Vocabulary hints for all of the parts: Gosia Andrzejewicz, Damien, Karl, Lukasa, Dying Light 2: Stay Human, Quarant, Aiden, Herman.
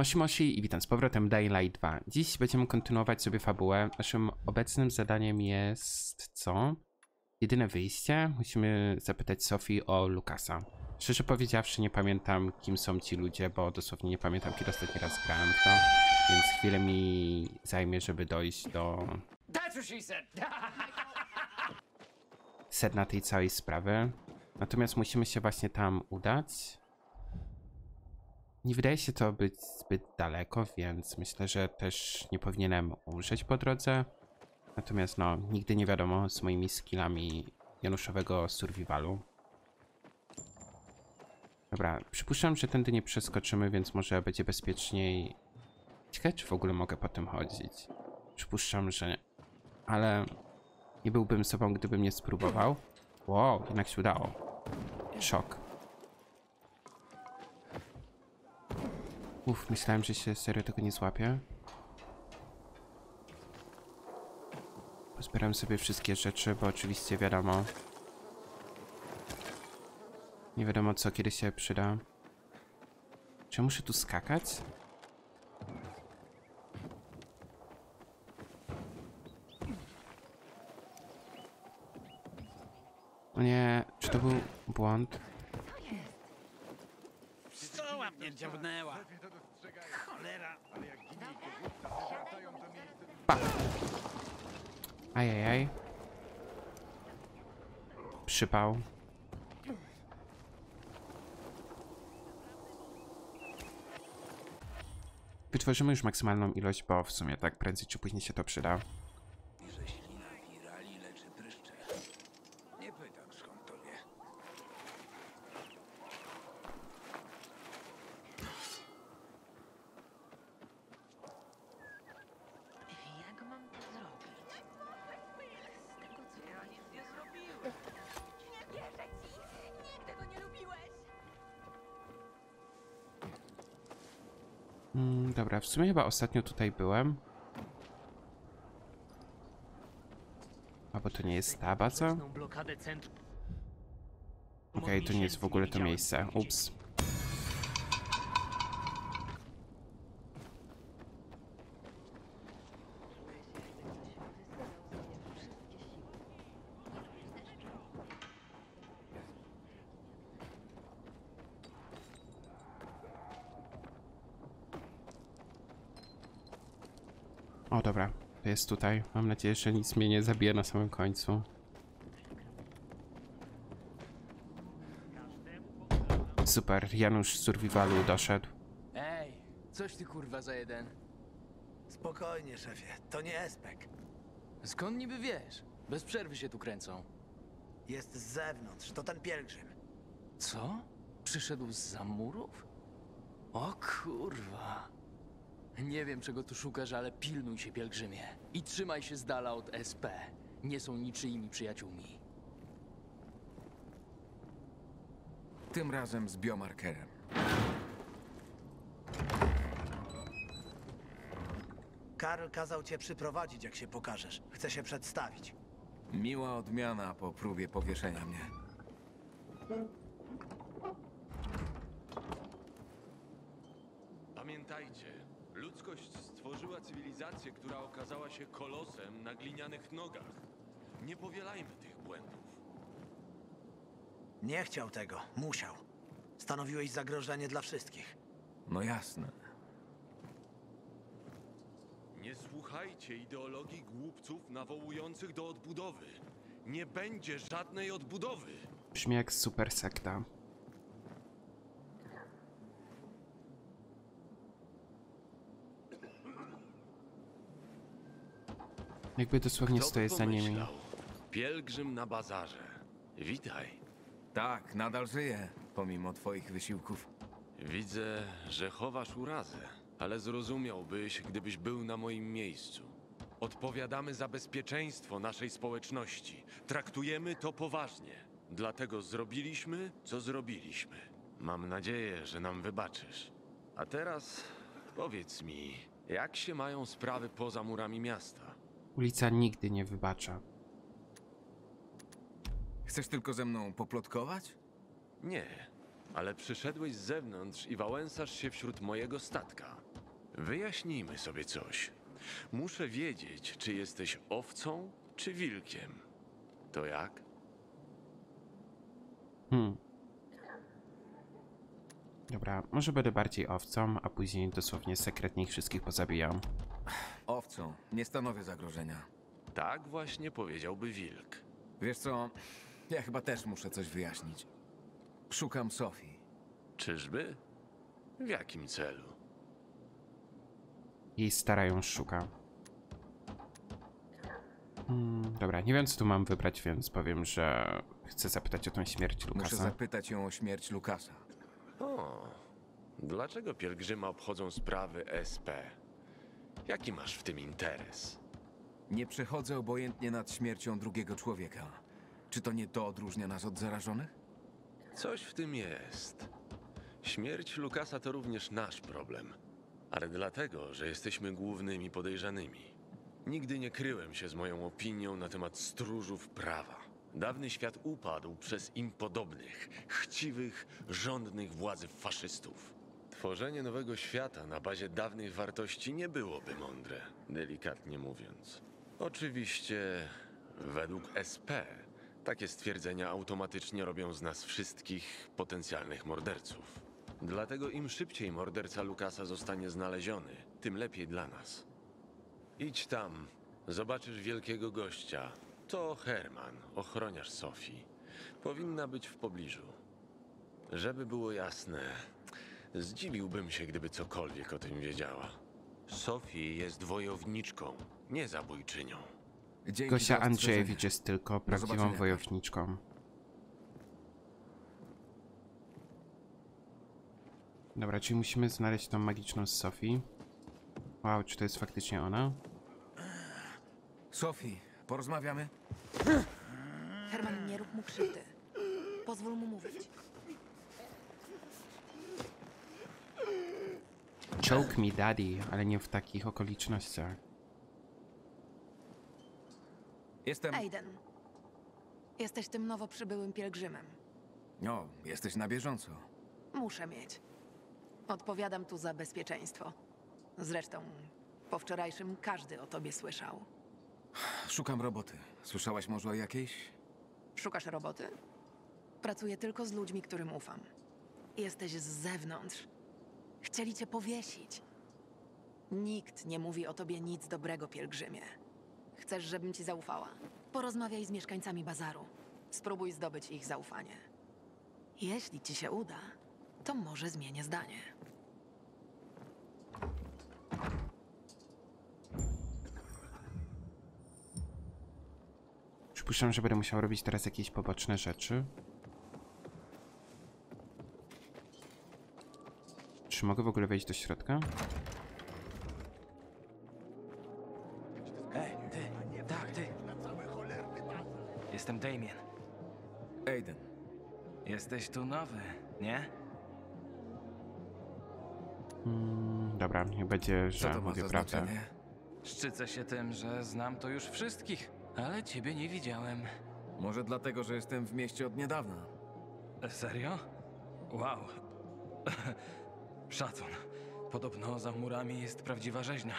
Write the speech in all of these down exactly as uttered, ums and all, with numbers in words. Moshi Moshi i witam z powrotem Dying Light dwa. Dziś będziemy kontynuować sobie fabułę. Naszym obecnym zadaniem jest... co? Jedyne wyjście? Musimy zapytać Sofii o Lukasa. Szczerze powiedziawszy nie pamiętam, kim są ci ludzie, bo dosłownie nie pamiętam, kiedy ostatni raz grałem to. Więc chwilę mi zajmie, żeby dojść do... sedna tej całej sprawy. Natomiast musimy się właśnie tam udać. Nie wydaje się to być zbyt daleko, więc myślę, że też nie powinienem umrzeć po drodze. Natomiast no, nigdy nie wiadomo z moimi skillami januszowego survivalu. Dobra, przypuszczam, że tędy nie przeskoczymy, więc może będzie bezpieczniej. Ciekawe, czy w ogóle mogę po tym chodzić. Przypuszczam, że nie. Ale nie byłbym sobą, gdybym nie spróbował. Wow, jednak się udało. Szok. Uff, myślałem, że się serio tego nie złapię. Pozbieram sobie wszystkie rzeczy, bo oczywiście wiadomo. Nie wiadomo co, kiedy się przyda. Czy ja muszę tu skakać? O nie, czy to był błąd? Nie dziabnęła. Cholera. Pa. Ajajaj. Przypał. Wytworzymy już maksymalną ilość, bo w sumie tak prędzej czy później się to przyda. Dobra, w sumie chyba ostatnio tutaj byłem. A bo to nie jest ta baza? Okej, to nie jest w ogóle to miejsce. Ups. O dobra, to jest tutaj. Mam nadzieję, że nic mnie nie zabije na samym końcu. Super, Janusz z survivalu doszedł. Ej, coś ty kurwa za jeden. Spokojnie szefie, to nie espek. Skąd niby wiesz? Bez przerwy się tu kręcą. Jest z zewnątrz, to ten pielgrzym. Co? Przyszedł zza murów? O kurwa. Nie wiem, czego tu szukasz, ale pilnuj się, pielgrzymie. I trzymaj się z dala od S P. Nie są niczyimi przyjaciółmi. Tym razem z biomarkerem. Karl kazał cię przyprowadzić, jak się pokażesz. Chcę się przedstawić. Miła odmiana po próbie powieszenia mnie. Pamiętajcie. Ludzkość stworzyła cywilizację, która okazała się kolosem na glinianych nogach. Nie powielajmy tych błędów. Nie chciał tego, musiał. Stanowiłeś zagrożenie dla wszystkich. No jasne. Nie słuchajcie ideologii głupców nawołujących do odbudowy. Nie będzie żadnej odbudowy. Brzmi jak super sekta. Jakby dosłownie stoję za nimi. Pielgrzym na bazarze. Witaj. Tak, nadal żyję, pomimo twoich wysiłków. Widzę, że chowasz urazę, ale zrozumiałbyś, gdybyś był na moim miejscu. Odpowiadamy za bezpieczeństwo naszej społeczności. Traktujemy to poważnie. Dlatego zrobiliśmy, co zrobiliśmy. Mam nadzieję, że nam wybaczysz. A teraz powiedz mi, jak się mają sprawy poza murami miasta? Ulica nigdy nie wybacza. Chcesz tylko ze mną poplotkować? Nie, ale przyszedłeś z zewnątrz i wałęsasz się wśród mojego statka. Wyjaśnijmy sobie coś. Muszę wiedzieć, czy jesteś owcą, czy wilkiem. To jak? Hmm. Dobra, może będę bardziej owcą, a później dosłownie sekretnie ich wszystkich pozabijam. Owcą, nie stanowię zagrożenia. Tak właśnie powiedziałby wilk. Wiesz co, ja chyba też muszę coś wyjaśnić. Szukam Sofii. Czyżby? W jakim celu? Jej stara ją szuka. Hmm, dobra, nie wiem co tu mam wybrać, więc powiem, że chcę zapytać o tą śmierć Lukasa. Muszę zapytać ją o śmierć Lukasa. O, dlaczego pielgrzyma obchodzą sprawy S P? Jaki masz w tym interes? Nie przechodzę obojętnie nad śmiercią drugiego człowieka. Czy to nie to odróżnia nas od zarażonych? Coś w tym jest. Śmierć Lukasa to również nasz problem. Ale dlatego, że jesteśmy głównymi podejrzanymi. Nigdy nie kryłem się z moją opinią na temat stróżów prawa. Dawny świat upadł przez im podobnych, chciwych, żądnych władzy faszystów. Tworzenie nowego świata na bazie dawnych wartości nie byłoby mądre, delikatnie mówiąc. Oczywiście, według S P, takie stwierdzenia automatycznie robią z nas wszystkich potencjalnych morderców. Dlatego im szybciej morderca Lukasa zostanie znaleziony, tym lepiej dla nas. Idź tam, zobaczysz wielkiego gościa. To Herman, ochroniarz Sofii. Powinna być w pobliżu. Żeby było jasne, zdziwiłbym się, gdyby cokolwiek o tym wiedziała. Sofii jest wojowniczką, nie zabójczynią. Dzięki. Gosia Andrzejewicz jest tylko prawdziwą wojowniczką. Dobra, czyli musimy znaleźć tą magiczną z Sofii. Wow, czy to jest faktycznie ona? Sofii, porozmawiamy? Herman, nie rób mu krzywdy. Pozwól mu mówić. Choke me daddy, ale nie w takich okolicznościach. Jestem... Aiden. Jesteś tym nowo przybyłym pielgrzymem. No, jesteś na bieżąco. Muszę mieć. Odpowiadam tu za bezpieczeństwo. Zresztą, po wczorajszym każdy o tobie słyszał. Szukam roboty. Słyszałaś może o jakiejś? Szukasz roboty? Pracuję tylko z ludźmi, którym ufam. Jesteś z zewnątrz. Chcieli cię powiesić. Nikt nie mówi o tobie nic dobrego, pielgrzymie. Chcesz, żebym ci zaufała? Porozmawiaj z mieszkańcami bazaru. Spróbuj zdobyć ich zaufanie. Jeśli ci się uda, to może zmienię zdanie. Przypuszczam, że będę musiał robić teraz jakieś poboczne rzeczy. Czy mogę w ogóle wejść do środka? Ej, ty, tak, ty. Jestem Damien. Aiden. Jesteś tu nowy, nie? Mm, dobra, niech będzie, że mówię prawdę. Szczycę się tym, że znam to już wszystkich, ale ciebie nie widziałem. Może dlatego, że jestem w mieście od niedawna. Serio? Wow. Szacun. Podobno za murami jest prawdziwa rzeźnia.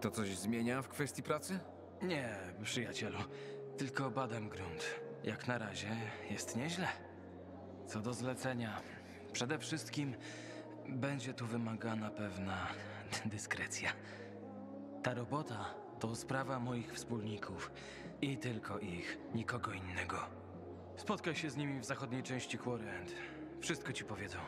To coś zmienia w kwestii pracy? Nie, przyjacielu. Tylko badam grunt. Jak na razie jest nieźle. Co do zlecenia, przede wszystkim będzie tu wymagana pewna dyskrecja. Ta robota to sprawa moich wspólników i tylko ich, nikogo innego. Spotkaj się z nimi w zachodniej części Quarant. Wszystko ci powiedzą.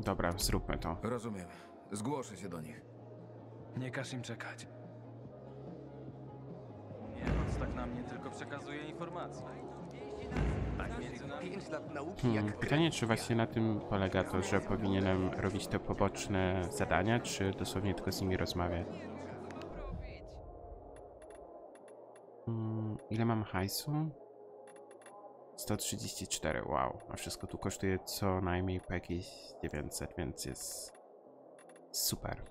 Dobra, zróbmy to. Rozumiem. Zgłoszę się do nich. Nie każ im czekać. Nie, tak na mnie tylko przekazuje informacje. Hmm, pytanie, czy właśnie na tym polega to, że powinienem robić te poboczne zadania, czy dosłownie tylko z nimi rozmawiać? Hmm, ile mam hajsu? sto trzydzieści cztery, wow. A wszystko tu kosztuje co najmniej po jakieś dziewięćset, więc jest super.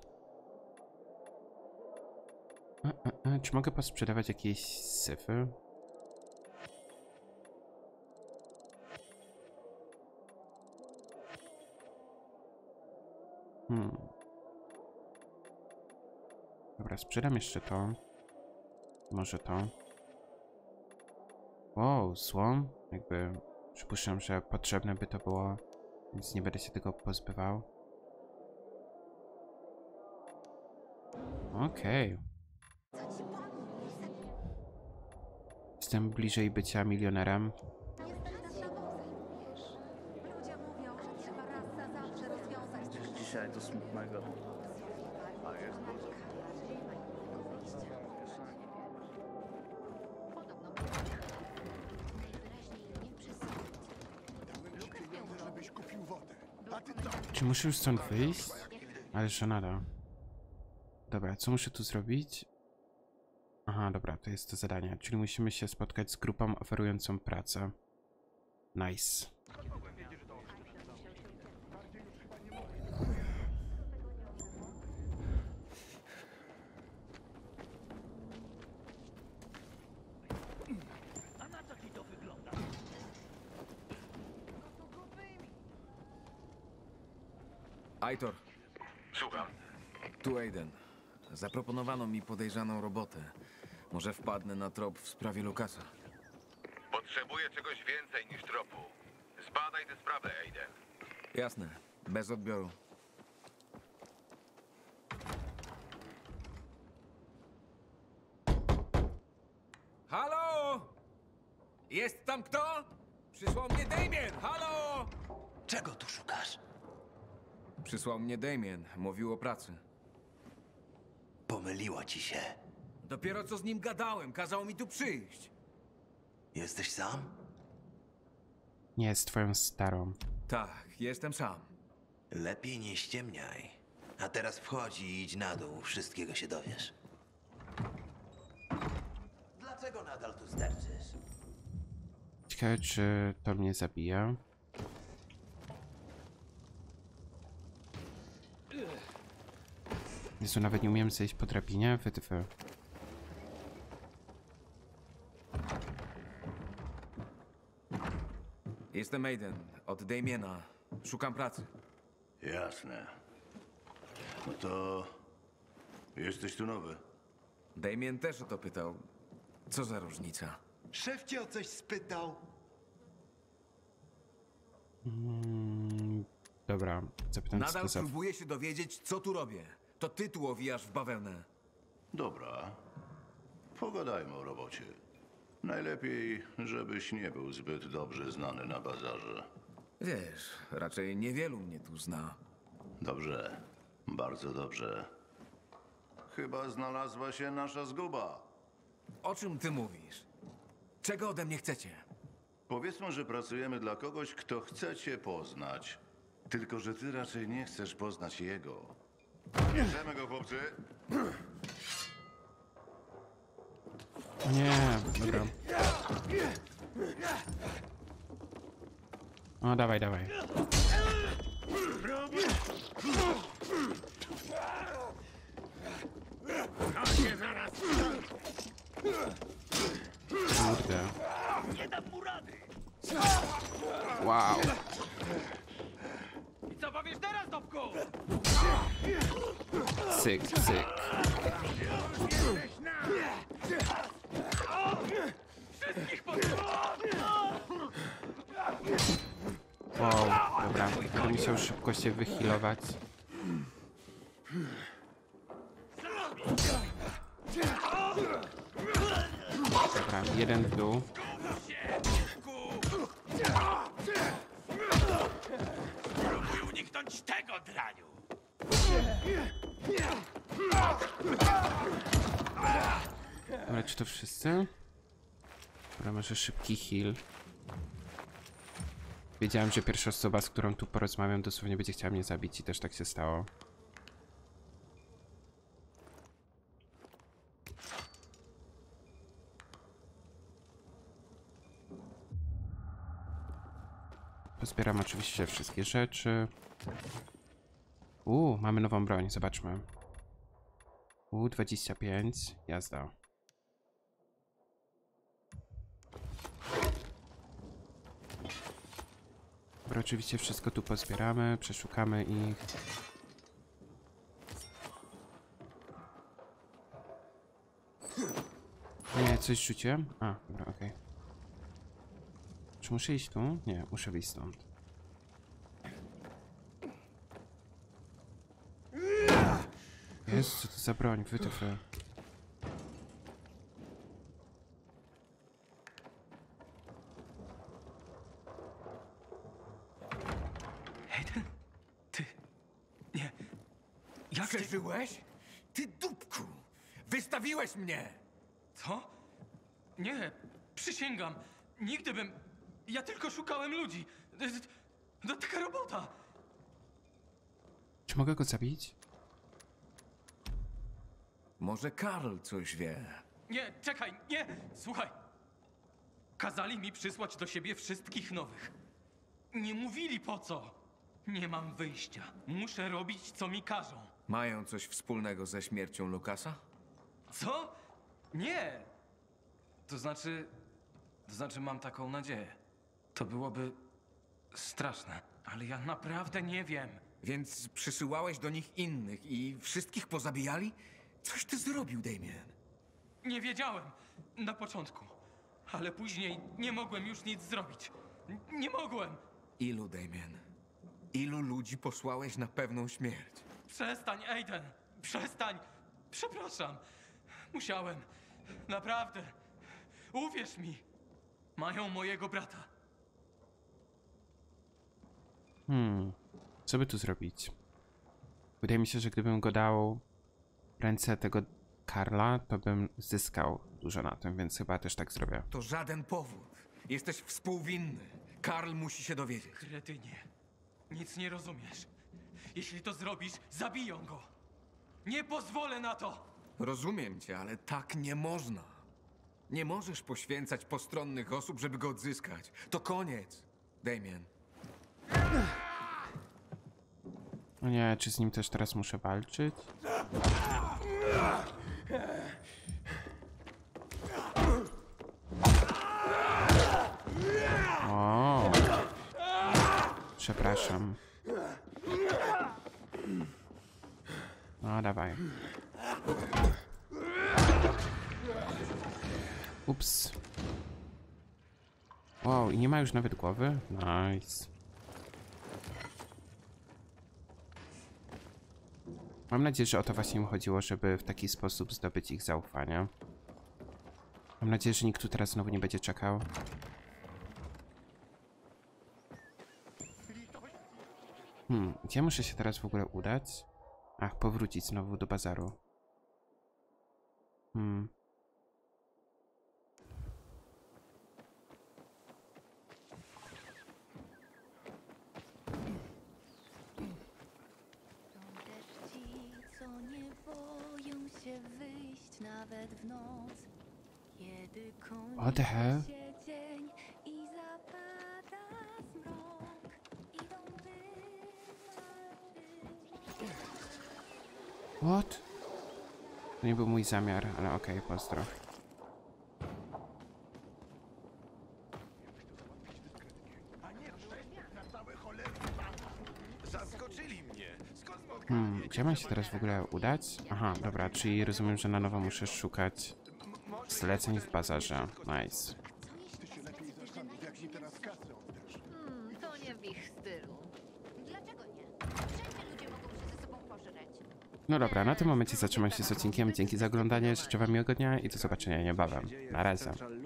A, a, a, czy mogę posprzedawać jakieś syfy? Hmm. Dobra, sprzedam jeszcze to. Może to. Wow, słom. Jakby przypuszczam, że potrzebne by to było, więc nie będę się tego pozbywał. Okej. Okay. Jestem bliżej bycia milionerem. Dzisiaj do smutnego. Czy muszę już stąd wyjść? Ale żenada. Dobra, co muszę tu zrobić? Aha, dobra, to jest to zadanie. Czyli musimy się spotkać z grupą oferującą pracę. Nice. Aitor. Słucham. Tu Aiden. Zaproponowano mi podejrzaną robotę. Może wpadnę na trop w sprawie Lukasa. Potrzebuję czegoś więcej niż tropu. Zbadaj tę sprawę, Aiden. Jasne. Bez odbioru. Halo? Jest tam kto? Przysłał mnie Damien! Halo? Czego tu szukasz? Przysłał mnie Damien. Mówił o pracy. Pomyliło ci się. Dopiero co z nim gadałem. Kazał mi tu przyjść. Jesteś sam? Nie, z twoją starą. Tak, jestem sam. Lepiej nie ściemniaj. A teraz wchodź i idź na dół. Wszystkiego się dowiesz. Dlaczego nadal tu sterczysz? Ciekawe, czy to mnie zabija. Jezu, nawet nie umiem zejść po drabinie, wytwy. Jestem Aiden, od Damiena. Szukam pracy. Jasne. No to... jesteś tu nowy. Damien też o to pytał. Co za różnica? Szef cię o coś spytał. Mm, dobra, zapytam cię. Nadal próbuję się dowiedzieć, co tu robię. To ty tu owijasz w bawełnę. Dobra. Pogadajmy o robocie. Najlepiej, żebyś nie był zbyt dobrze znany na bazarze. Wiesz, raczej niewielu mnie tu zna. Dobrze. Bardzo dobrze. Chyba znalazła się nasza zguba. O czym ty mówisz? Czego ode mnie chcecie? Powiedzmy, że pracujemy dla kogoś, kto chce cię poznać. Tylko, że ty raczej nie chcesz poznać jego. Bierzemy go, chłopcy. Nie, dobra. O, dawaj, dawaj. Kurde. Nie dam mu rady. Wow. I co powiesz teraz, Dobku? Syk, syk. Wszystkich wow, dobra. Będę musiał szybko się wyhealować. Dobra, jeden w dół. Tego draniu. Dobra, czy to wszyscy? Dobra, może szybki heal. Wiedziałem, że pierwsza osoba, z którą tu porozmawiam, dosłownie będzie chciała mnie zabić i też tak się stało. Pozbieram oczywiście wszystkie rzeczy. Uuu, mamy nową broń, zobaczmy. Uuu, dwadzieścia pięć, jazda. Dobra, oczywiście wszystko tu pozbieramy, przeszukamy ich. Nie, coś rzuciłem? A, dobra, okej. Okay. Czy muszę iść tu? Nie, muszę wyjść stąd. Jezu, co to za broń? Wytyfy. Aiden? Ty... Nie... Jak... Żywyłeś? Ty dupku! Wystawiłeś mnie! Co? Nie, przysięgam. Nigdy bym... Ja tylko szukałem ludzi. No taka robota. Czy mogę go zabić? Może Karl coś wie. Nie, czekaj, nie! Słuchaj. Kazali mi przysłać do siebie wszystkich nowych. Nie mówili po co. Nie mam wyjścia. Muszę robić, co mi każą. Mają coś wspólnego ze śmiercią Lukasa? Co? Nie. To znaczy... To znaczy mam taką nadzieję. To byłoby straszne, ale ja naprawdę nie wiem. Więc przysyłałeś do nich innych i wszystkich pozabijali? Coś ty zrobił, Damien. Nie wiedziałem na początku, ale później nie mogłem już nic zrobić. N- nie mogłem. Ilu, Damien? Ilu ludzi posłałeś na pewną śmierć? Przestań, Aiden. Przestań. Przepraszam. Musiałem. Naprawdę. Uwierz mi. Mają mojego brata. Hmm, co by tu zrobić? Wydaje mi się, że gdybym go dał w ręce tego Karla, to bym zyskał dużo na tym, więc chyba też tak zrobię. To żaden powód. Jesteś współwinny. Karl musi się dowiedzieć. Kretynie, nic nie rozumiesz. Jeśli to zrobisz, zabiją go. Nie pozwolę na to! Rozumiem cię, ale tak nie można. Nie możesz poświęcać postronnych osób, żeby go odzyskać. To koniec, Damien. O nie, czy z nim też teraz muszę walczyć? O, przepraszam. No, dawaj. Ups. Wow, i nie ma już nawet głowy? Nice. Mam nadzieję, że o to właśnie im chodziło, żeby w taki sposób zdobyć ich zaufanie. Mam nadzieję, że nikt tu teraz znowu nie będzie czekał. Hmm, gdzie muszę się teraz w ogóle udać? Ach, powrócić znowu do bazaru. Hmm. Nawet w noc, kiedy kończy się dzień i zapada zmrok, idą dym na dym. What? To nie był mój zamiar, ale okej, okay, pozdro. Hmm, gdzie mam się teraz w ogóle udać? Aha, dobra, czyli rozumiem, że na nowo muszę szukać zleceń w bazarze. Nice. Hmm, to nie w ich stylu. Dlaczego nie? Wszędzie ludzie mogą się ze sobą pożreć. No dobra, na tym momencie zatrzymam się z odcinkiem. Dzięki za oglądanie, życzę wam miłego dnia i do zobaczenia niebawem. Na razie.